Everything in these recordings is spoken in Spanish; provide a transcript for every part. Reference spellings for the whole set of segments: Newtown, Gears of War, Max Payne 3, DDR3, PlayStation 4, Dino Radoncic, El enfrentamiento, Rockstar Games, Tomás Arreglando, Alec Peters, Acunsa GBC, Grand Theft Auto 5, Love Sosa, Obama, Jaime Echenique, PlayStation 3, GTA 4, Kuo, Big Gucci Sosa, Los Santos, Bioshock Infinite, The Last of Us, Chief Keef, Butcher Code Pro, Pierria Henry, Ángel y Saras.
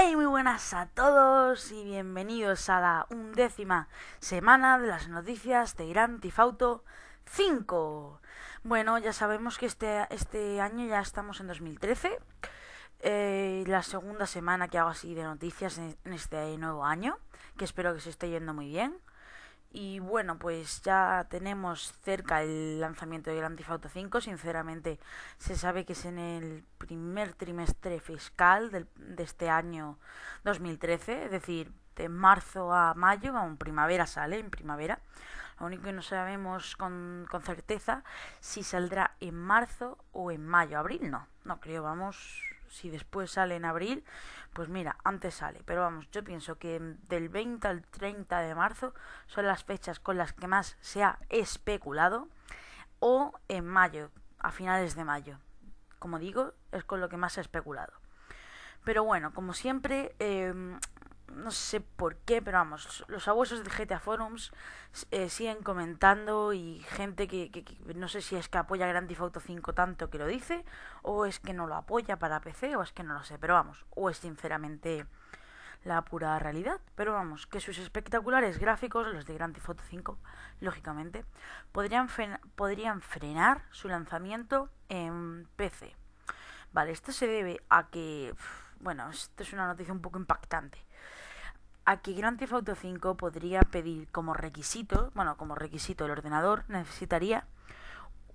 Hey, muy buenas a todos y bienvenidos a la 11ª semana de las noticias de Grand Theft Auto 5. Bueno, ya sabemos que este año ya estamos en 2013, la segunda semana que hago así de noticias en este nuevo año, que espero que se esté yendo muy bien. Y bueno, pues ya tenemos cerca el lanzamiento de Grand Theft Auto 5. Sinceramente, se sabe que es en el primer trimestre fiscal de este año 2013. Es decir, de marzo a mayo, en primavera sale, en primavera. Lo único que no sabemos con certeza si saldrá en marzo o en mayo. Abril no creo, vamos, si después sale en abril, pues mira, antes sale. Pero vamos, yo pienso que del 20 al 30 de marzo son las fechas con las que más se ha especulado, o en mayo, a finales de mayo. Como digo, es con lo que más se ha especulado. Pero bueno, como siempre, no sé por qué, pero vamos, los abuesos de GTA Forums siguen comentando, y gente que no sé si es que apoya Grand Theft Auto 5 tanto que lo dice, o es que no lo apoya para PC, o es que no lo sé, pero vamos, o es sinceramente la pura realidad. Pero vamos, que sus espectaculares gráficos, los de Grand Theft Auto 5, lógicamente, podrían frenar su lanzamiento en PC. Vale, esto se debe a que, bueno, esto es una noticia un poco impactante. Aquí Grand Theft Auto 5 podría pedir como requisito, el ordenador necesitaría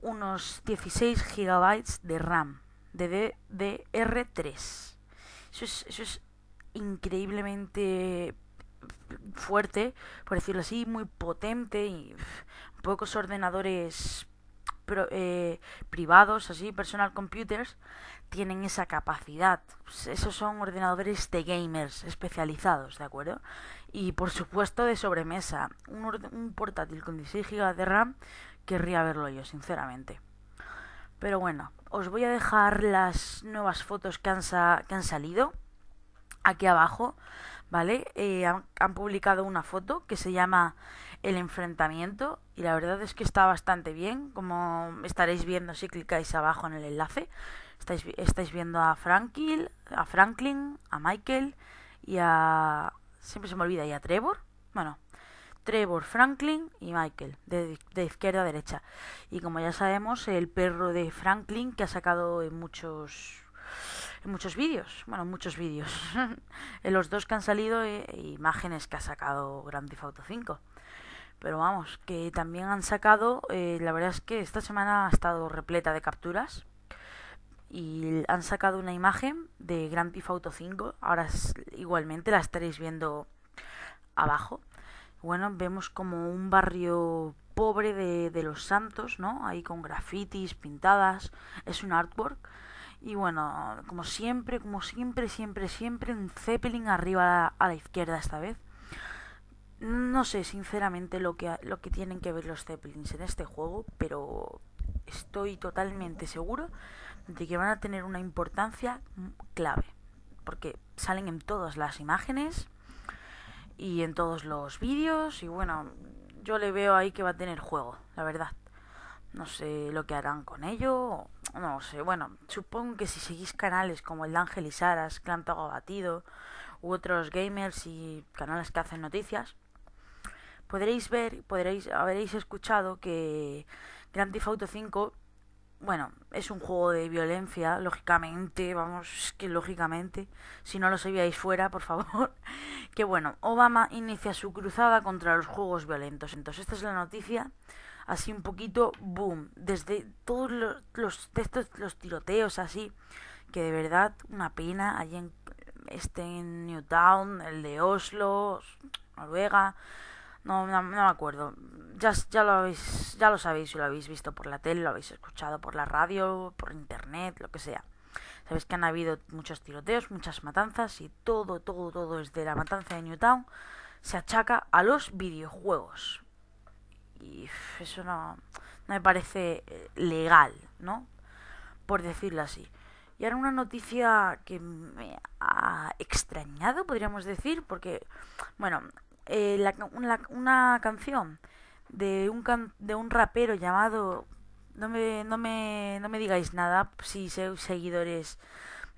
unos 16 GB de RAM, de DDR3. Eso es increíblemente fuerte, por decirlo así, muy potente, y pocos ordenadores privados, así, personal computers, tienen esa capacidad. Pues esos son ordenadores de gamers especializados, ¿de acuerdo? Y por supuesto de sobremesa. Un portátil con 16 GB de RAM querría verlo yo, sinceramente. Pero bueno, os voy a dejar las nuevas fotos que han salido aquí abajo, ¿vale? Han publicado una foto que se llama El Enfrentamiento, y la verdad es que está bastante bien, como estaréis viendo si clicáis abajo en el enlace. Estáis viendo a Franklin, a Michael y a... siempre se me olvida, y a Trevor. Bueno, Trevor, Franklin y Michael, de izquierda a derecha. Y como ya sabemos, el perro de Franklin, que ha sacado en muchos vídeos, en los dos que han salido, imágenes que ha sacado Grand Theft Auto 5. Pero vamos, que también han sacado, la verdad es que esta semana ha estado repleta de capturas, y han sacado una imagen de Grand Theft Auto 5, ahora igualmente la estaréis viendo abajo. Bueno, vemos como un barrio pobre de Los Santos, ¿no? Ahí con grafitis pintadas, es un artwork. Y bueno, como siempre, un Zeppelin arriba a la izquierda esta vez. No sé sinceramente lo que tienen que ver los Zeppelins en este juego, pero estoy totalmente seguro de que van a tener una importancia clave, porque salen en todas las imágenes y en todos los vídeos, y bueno, yo le veo ahí que va a tener juego, la verdad. No sé lo que harán con ello, no sé, bueno, supongo que si seguís canales como el de Ángel y Saras, Clan Tago Abatido, u otros gamers y canales que hacen noticias, habréis escuchado que Grand Theft Auto 5, bueno, es un juego de violencia, lógicamente, vamos, que lógicamente, si no lo sabíais fuera, por favor, que bueno, Obama inicia su cruzada contra los juegos violentos. Entonces esta es la noticia, así un poquito boom, desde todos los tiroteos así, que de verdad una pena, allí en Newtown, el de Oslo, Noruega, no me acuerdo, ya lo sabéis, si lo habéis visto por la tele, lo habéis escuchado por la radio, por internet, lo que sea. Sabéis que han habido muchos tiroteos, muchas matanzas, y todo desde la matanza de Newtown se achaca a los videojuegos. Y eso no me parece legal, ¿no? Por decirlo así. Y ahora una noticia que me ha extrañado, podríamos decir, porque, bueno, una canción de un rapero llamado... No me digáis nada si sois seguidores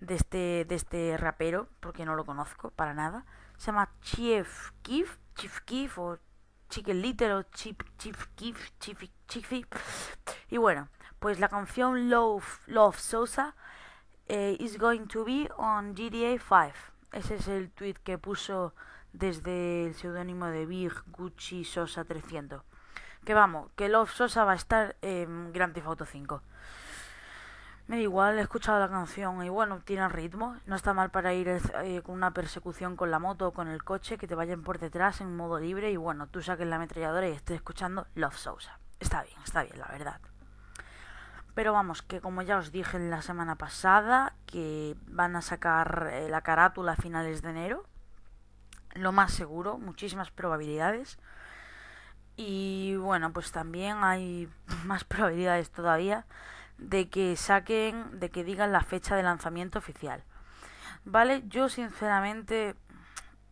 de este rapero, porque no lo conozco para nada. Se llama Chief Keef, Chief Keef o Chicken Little o Chief Keef, Chief Keef. Y bueno, pues la canción Love Sosa is going to be on GTA 5. Ese es el tweet que puso desde el seudónimo de Big Gucci Sosa 300. Que vamos, que Love Sosa va a estar en Grand Theft Auto 5. Me da igual, he escuchado la canción y bueno, tiene ritmo. No está mal para ir con una persecución con la moto o con el coche, que te vayan por detrás en modo libre y bueno, tú saques la ametralladora y estés escuchando Love Sosa. Está bien, la verdad. Pero vamos, que como ya os dije en la semana pasada, que van a sacar la carátula a finales de enero. Lo más seguro, muchísimas probabilidades. Y bueno, pues también hay más probabilidades todavía de que saquen, de que digan la fecha de lanzamiento oficial, ¿vale? Yo sinceramente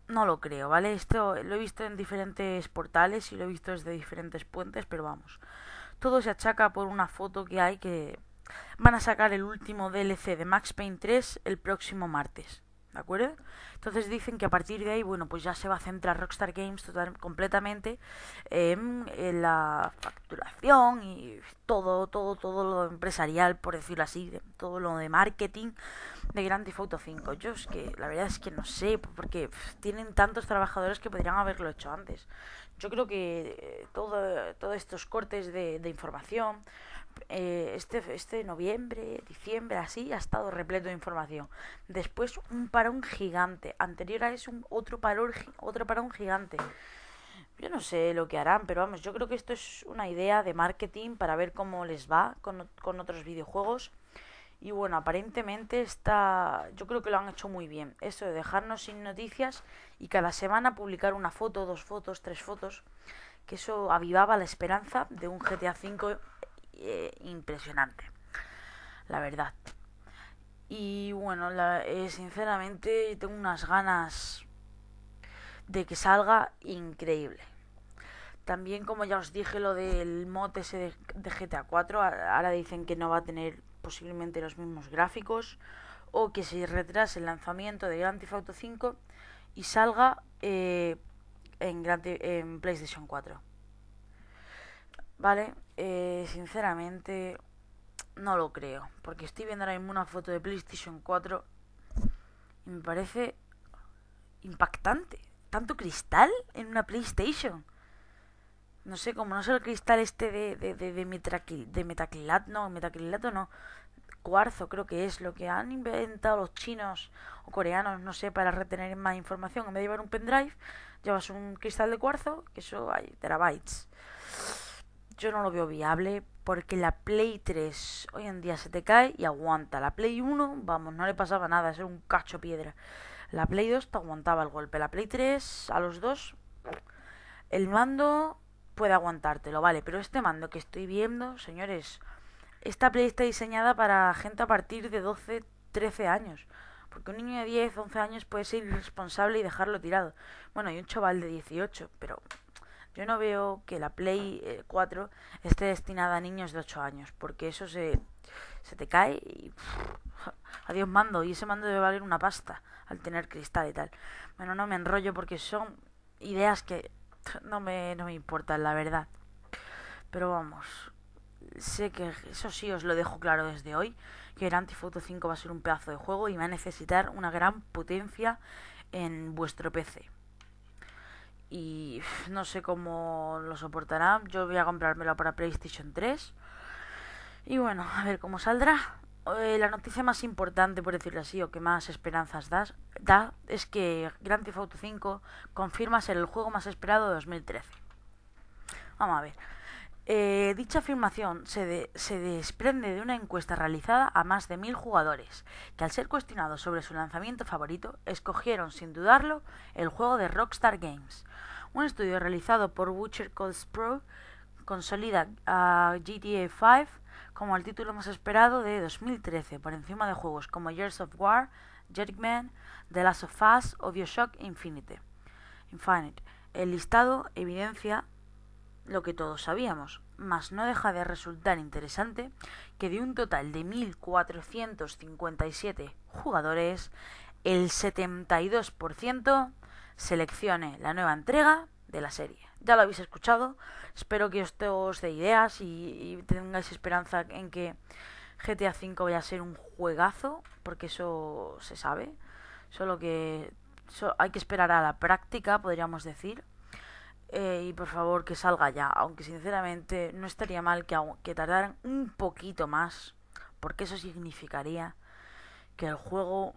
no lo creo, ¿vale? Esto lo he visto en diferentes portales y lo he visto desde diferentes puentes, pero vamos, todo se achaca por una foto que hay que van a sacar el último DLC de Max Payne 3 el próximo martes, ¿de acuerdo? Entonces dicen que a partir de ahí, bueno, pues ya se va a centrar Rockstar Games completamente en la facturación y todo lo empresarial, por decirlo así, todo lo de marketing de Grand Theft Auto 5. Yo es que la verdad es que no sé, porque tienen tantos trabajadores que podrían haberlo hecho antes. Yo creo que todos estos cortes de información, este noviembre, diciembre, así, ha estado repleto de información. Después un parón gigante. Anterior a eso otro parón gigante. Yo no sé lo que harán, pero vamos, yo creo que esto es una idea de marketing para ver cómo les va con otros videojuegos. Y bueno, aparentemente yo creo que lo han hecho muy bien. Eso de dejarnos sin noticias y cada semana publicar una foto, dos fotos, tres fotos, que eso avivaba la esperanza de un GTA V impresionante, la verdad. Y bueno, sinceramente tengo unas ganas de que salga increíble. También, como ya os dije, lo del mod ese de GTA 4, ahora dicen que no va a tener posiblemente los mismos gráficos, o que se retrase el lanzamiento de Grand Theft Auto 5 y salga en PlayStation 4. Vale, sinceramente no lo creo, porque estoy viendo ahora mismo una foto de PlayStation 4 y me parece impactante. ¿Tanto cristal en una PlayStation? No sé, como no sé el cristal este de metacrilato no, cuarzo creo que es lo que han inventado los chinos o coreanos, no sé, para retener más información. En vez de llevar un pendrive, llevas un cristal de cuarzo, que eso hay terabytes. Yo no lo veo viable, porque la Play 3 hoy en día se te cae y aguanta. La Play 1, vamos, no le pasaba nada, eso era un cacho piedra. La Play 2 te aguantaba el golpe. La Play 3, a los dos, el mando puede aguantártelo, vale. Pero este mando que estoy viendo, señores, esta Play está diseñada para gente a partir de 12, 13 años. Porque un niño de 10, 11 años puede ser irresponsable y dejarlo tirado. Bueno, y un chaval de 18, pero yo no veo que la Play 4 esté destinada a niños de 8 años, porque eso se te cae y adiós mando. Y ese mando debe valer una pasta al tener cristal y tal. Bueno, no me enrollo porque son ideas que no me importan, la verdad. Pero vamos, sé que eso sí os lo dejo claro desde hoy, que Grand Theft Auto 5 va a ser un pedazo de juego y va a necesitar una gran potencia en vuestro PC. Y no sé cómo lo soportará. Yo voy a comprármelo para PlayStation 3. Y bueno, a ver cómo saldrá. La noticia más importante, por decirlo así, o que más esperanzas da, es que Grand Theft Auto 5 confirma ser el juego más esperado de 2013. Vamos a ver. Dicha afirmación se desprende de una encuesta realizada a más de 1000 jugadores, que al ser cuestionados sobre su lanzamiento favorito, escogieron sin dudarlo el juego de Rockstar Games. Un estudio realizado por Butcher Code Pro consolida a GTA 5 como el título más esperado de 2013, por encima de juegos como Gears of War, The Last of Us o Bioshock Infinite. El listado evidencia lo que todos sabíamos. mas no deja de resultar interesante que de un total de 1.457 jugadores, el 72% seleccione la nueva entrega de la serie. Ya lo habéis escuchado, espero que esto os dé ideas y tengáis esperanza en que GTA V vaya a ser un juegazo, porque eso se sabe, solo que hay que esperar a la práctica, podríamos decir. Y por favor que salga ya, aunque sinceramente no estaría mal que tardaran un poquito más, porque eso significaría que el juego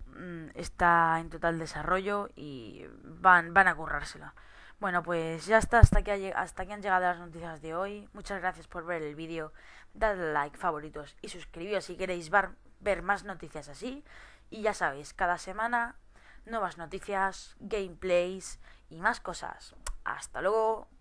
está en total desarrollo y van a currársela. Bueno, pues ya está, hasta aquí han llegado las noticias de hoy. Muchas gracias por ver el vídeo, dadle like, favoritos y suscribíos si queréis ver más noticias así. Y ya sabéis, cada semana nuevas noticias, gameplays y más cosas. ¡Hasta luego!